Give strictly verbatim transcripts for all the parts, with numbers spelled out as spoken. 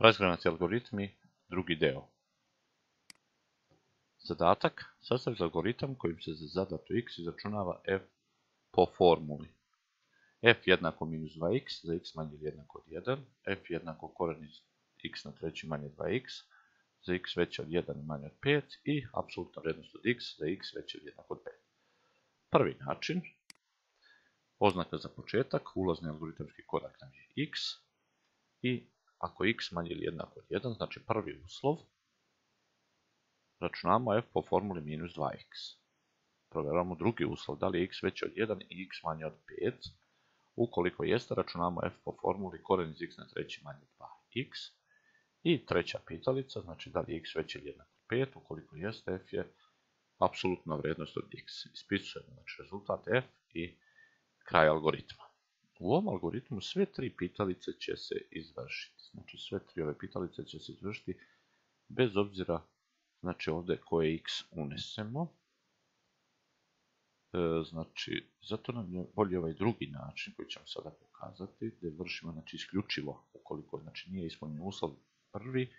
Razgranati algoritmi, drugi deo. Zadatak. Sastavi algoritam kojim se za zadatu x izračunava f po formuli. F jednako minus dva x za x manje ili jednako od jedan, f jednako koren iz x na treći manje dva x za x veće od jedan i manje od pet i apsolutna vrijednost od x za x veće ili jednako od pet. Prvi način. Oznaka za početak, ulazni algoritamski korak nam je x i ako je x manje ili jednako od jedan, znači prvi uslov, računamo f po formuli minus dva x. Provjeravamo drugi uslov, da li je x veće od jedan i x manje od pet. Ukoliko jeste, računamo f po formuli koren iz x na treći manje dva x. I treća pitalica, znači da li je x veće ili jednako od pet. Ukoliko jeste, f je apsolutna vrijednost od x. Ispisujemo znači rezultat f i kraj algoritma. U ovom algoritmu sve tri pitalice će se izvršiti. Znači sve tri ove pitalice će se izvršiti bez obzira, znači ovdje koje x unesemo. E, znači, zato nam je bolje ovaj drugi način koji ćemo sada pokazati, da vršimo znači isključivo, ukoliko znači nije ispunjen uslov prvi,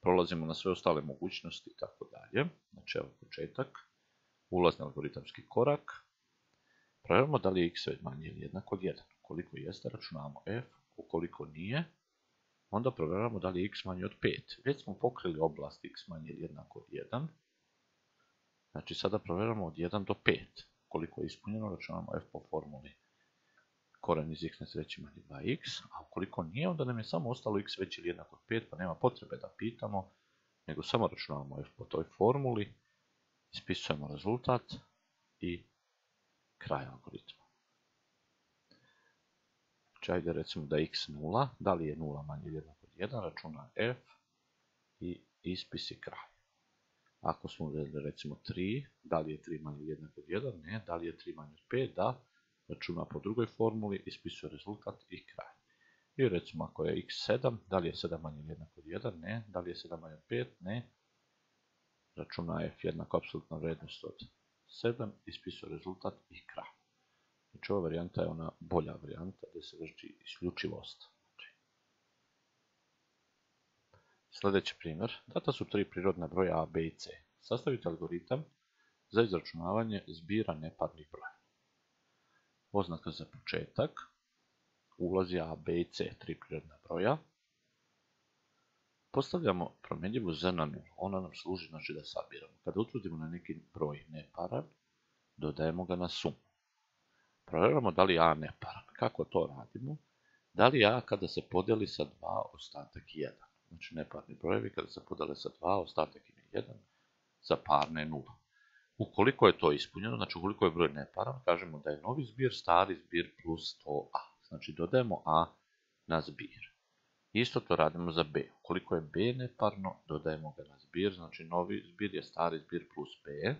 prolazimo na sve ostale mogućnosti i tako dalje. Znači evo početak, ulazni algoritamski korak. Provjerimo da li je x manje ili jednako od jedan. Ukoliko jeste, računamo f, ukoliko nije, onda provjeramo da li je x manje od pet. Već smo pokrili oblast x manje ili jednako od jedan. Znači sada provjeramo od jedan do pet. Ukoliko je ispunjeno, računamo f po formuli koren iz x na treći manje dva x, a ukoliko nije, onda nam je samo ostalo x veće ili jednako od pet, pa nema potrebe da pitamo, nego samo računamo f po toj formuli, ispisujemo rezultat i kraj algoritma. Znači, ajde recimo da je x nula, da li je nula manje ili jednako od jedan, računa f i ispis i kraj. Ako smo uzeli recimo tri, da li je tri manje ili jednako od jedan, ne, da li je tri manje od pet, da, računa po drugoj formuli, ispisuje rezultat i kraj. I recimo ako je x sedam, da li je sedam manje ili jednako od jedan, ne, da li je sedam manje od pet, ne, računa f jednako apsolutna vrijednost od sedam, ispisuje rezultat i kraj. Znači ova varijanta je ona bolja varijanta gdje se vrši isključivost. Sljedeći primjer, data su tri prirodna broja a, b i c. Sastavite algoritam za izračunavanje zbira neparnih broja. Oznaka za početak, ulazi a, b i c, tri prirodna broja. Postavljamo promjenjivu z na nulu, ona nam služi znači da sabiramo. Kada utvrdimo na neki broj neparan, dodajemo ga na sumu. Provjeramo da li je a neparan. Kako to radimo? Da li je a kada se podijeli sa dva ostatak jedan. Znači neparni brojevi kada se podijele sa dva ostatak im je jedan, za parne je nula. Ukoliko je to ispunjeno, znači ukoliko je broj neparan, kažemo da je novi zbir stari zbir plus sto a. Znači dodajemo a na zbir. Isto to radimo za b. Ukoliko je b neparno, dodajemo ga na zbir, znači novi zbir je stari zbir plus b.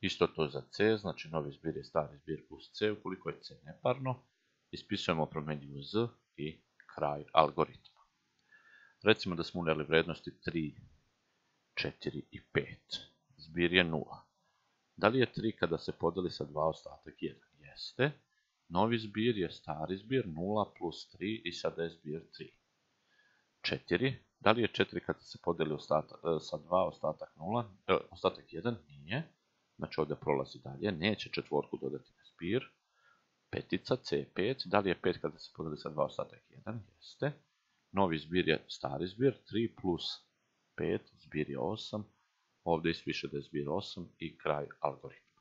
Isto to za c, znači novi zbir je stari zbir plus c. Ukoliko je c neparno, ispisujemo promjenjivu z i kraj algoritma. Recimo da smo unijeli vrijednosti tri, četiri i pet. Zbir je nula. Da li je tri kada se podijeli sa dva ostatak jedan? Jeste. Novi zbir je stari zbir nula plus tri i sada je zbir tri. četiri. Da li je četiri kada se podijeli ostatak, sa dva ostatak nula, e, ostatak jedan? Nije. Znači ovdje prolazi dalje, neće četvorku dodati na zbir. Petica, c pet, da li je pet kada se podijeli sa dva ostatak jedan? Jeste. Novi zbir je stari zbir, tri plus pet, zbir je osam, ovdje ispiše da je zbir osam i kraj algoritma.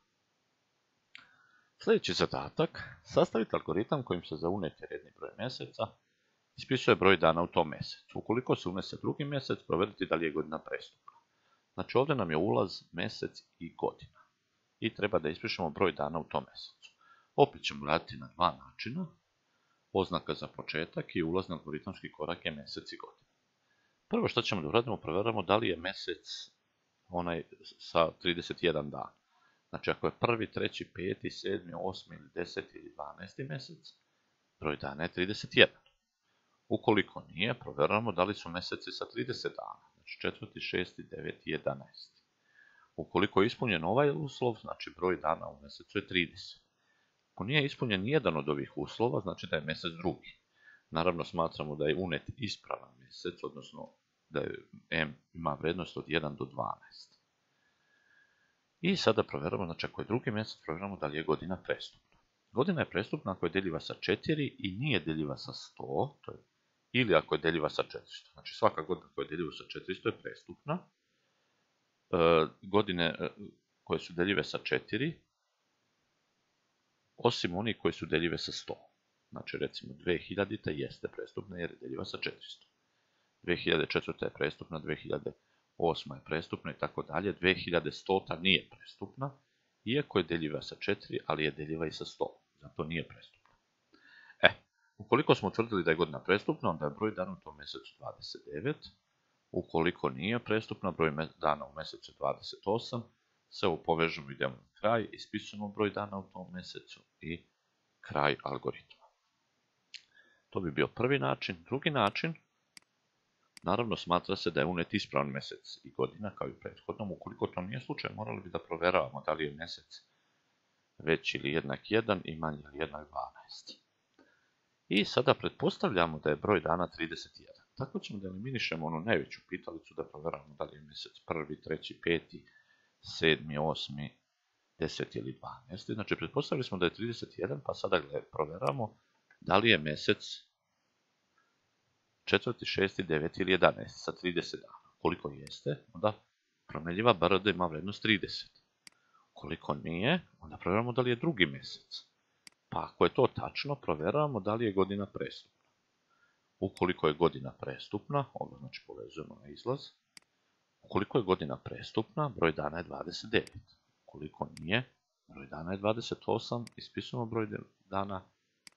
Sljedeći zadatak, sastavite algoritam kojim se za uneti redni broj mjeseca ispisuje broj dana u tom mjesecu. Ukoliko se unese drugi mjesec, provjeriti da li je godina prestupna. Znači ovdje nam je ulaz, mjesec i godina. I treba da ispišemo broj dana u tom mjesecu. Opet ćemo raditi na dva načina. Oznaka za početak i ulazni algoritamski korak je mjesec i godina. Prvo što ćemo da uradimo, provjeramo da li je mjesec onaj sa trideset jedan dan. Znači ako je prvi, treći, peti, sedmi, osmi, deseti ili dvanaesti mjesec, broj dana je trideset jedan. Ukoliko nije, provjeramo da li su mjeseci sa trideset dana. Znači četvrti, šesti, deveti, jedanaesti. Ukoliko je ispunjen ovaj uslov, znači broj dana u mjesecu je trideset. Ako nije ispunjen jedan od ovih uslova, znači da je mjesec drugi. Naravno smatramo da je unet ispravan mjesec, odnosno da je m ima vrijednost od jedan do dvanaest. I sada provjeramo, znači ako je drugi mjesec, provjeramo da li je godina prestupna. Godina je prestupna ako je deljiva sa četiri i nije deljiva sa sto, to je, ili ako je deljiva sa četiristo. Znači svaka godina koja je deljiva sa četiristo je prestupna. E, godine e, koje su deljive sa četiri, osim onih koje su deljive sa sto. Znači recimo dvije hiljade jeste prestupna jer je deljiva sa četiristo. dvije hiljade četvrta je prestupna, dvije hiljade osma je prestupna i tako dalje. dvije hiljade stota nije prestupna, iako je deljiva sa četiri, ali je deljiva i sa sto. Zato nije prestupna. E, ukoliko smo utvrdili da je godina prestupna, onda je broj dana u tom mjesecu dvadeset devet. Ukoliko nije prestupna, broj dana u mjesecu dvadeset osam. Se ovo povežemo, idemo na kraj, ispisujemo broj dana u tom mjesecu i kraj algoritma. To bi bio prvi način. Drugi način, naravno smatra se da je unet ispravan mjesec i godina kao i u prethodnom. Ukoliko to nije slučaj, morali bi da provjeravamo da li je mjesec veći ili jednak jedan i manji ili jednak dvanaest. I sada pretpostavljamo da je broj dana trideset jedan. Tako ćemo da eliminišemo onu najveću pitalicu da provjeravamo da li je mjesec prvi, treći, peti, sedmi, osmi, deseti ili dvanaesti. Znači, pretpostavili smo da je trideset jedan, pa sada provjeramo da li je mjesec četvrti, šesti, deveti ili jedanaesti sa trideset dana. Koliko jeste, onda promjenjiva brd ima vrijednost trideset. Koliko nije, onda provjeramo da li je drugi mjesec. Pa ako je to tačno, provjeramo da li je godina prestupna. Ukoliko je godina prestupna, ovo znači povezujemo na izlaz. Ukoliko je godina prestupna, broj dana je dvadeset devet. Ukoliko nije, broj dana je dvadeset osam, ispisujemo broj dana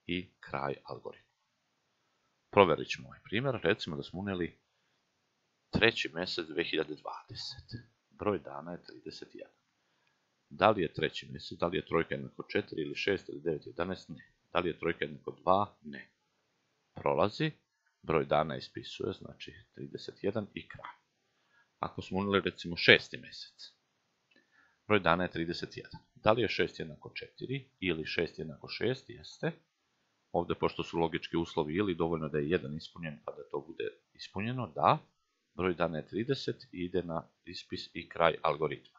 i kraj algoritma. Provjerit ćemo ovaj primjer, recimo da smo unijeli treći mjesec dvije hiljade dvadeset. Broj dana je trideset jedan. Da li je treći mjesec, da li je trojka jednako četiri ili šest ili devet ili jedanaest? Ne. Da li je trojka jednako dva? Ne. Prolazi, broj dana ispisuje, znači trideset jedan i kraj. Ako smo unijeli recimo šesti mjesec, broj dana je trideset jedan. Da li je šest jednako četiri ili šest jednako šest? Jeste. Ovdje pošto su logički uslovi ili dovoljno da je jedan ispunjen pa da to bude ispunjeno, da, broj dana je trideset i ide na ispis i kraj algoritma.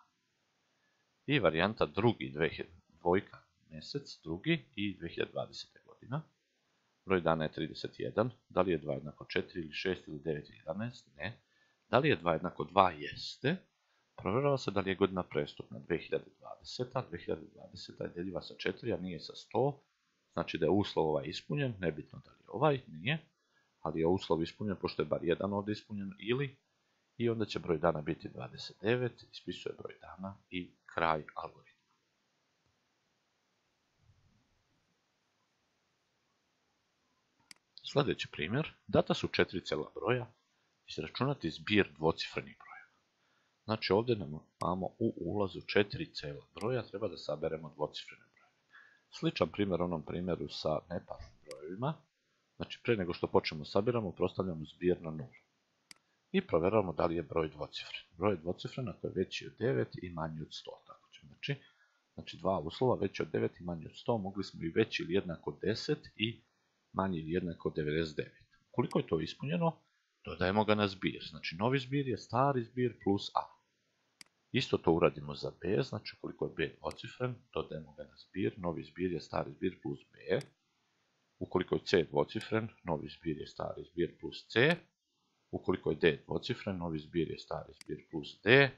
I varijanta drugi, dvojka mjesec, drugi i dvije hiljade dvadesete. godina. Broj dana je trideset jedan. Da li je dva jednako četiri ili šest ili devet ili jedanaest? Ne. Da li je dva jednako dva? Jeste. Provjerava se da li je godina prestupna dvije hiljade dvadeseta. dvije hiljade dvadeseta je deljiva sa četiri, a nije sa sto. Znači da je uslov ovaj ispunjen, nebitno da li je ovaj, nije. Ali je uslov ispunjen, pošto je bar jedan ovdje ispunjen ili. I onda će broj dana biti dvadeset devet, ispisuje broj dana i kraj algoritma. Sljedeći primjer, data su četiri cijela broja. Izračunati zbir dvocifrenih brojeva. Znači ovdje nam imamo u ulazu četiri cijela broja, treba da saberemo dvocifrene brojeve. Sličan primjer onom primjeru sa neparnim brojevima. Znači prije nego što počnemo sabiramo, prostavljamo zbir na nulu. I provjeravamo da li je broj dvocifren. Broj dvocifren ako je veći od devet i manji od sto. Tako ćemo. Znači, znači dva uslova veći od devet i manji od sto, mogli smo i veći ili jednako deset i manji ili jednako devedeset devet. Koliko je to ispunjeno? Dodajemo ga na zbir, znači novi zbir je stari zbir plus a. Isto to uradimo za b, znači ukoliko je b dvocifren, dodajemo ga na zbir, novi zbir je stari zbir plus b. Ukoliko je c dvocifren, novi zbir je stari zbir plus c. Ukoliko je d dvocifren, novi zbir je stari zbir plus d.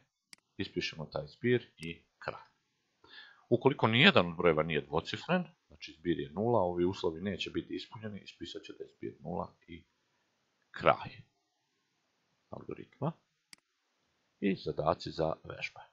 Ispišemo taj zbir i kraj. Ukoliko nijedan od brojeva nije dvocifren, znači zbir je nula, ovi uslovi neće biti ispunjeni, ispisat ćete zbir nula i kraj algoritma i zadaci za vežbe.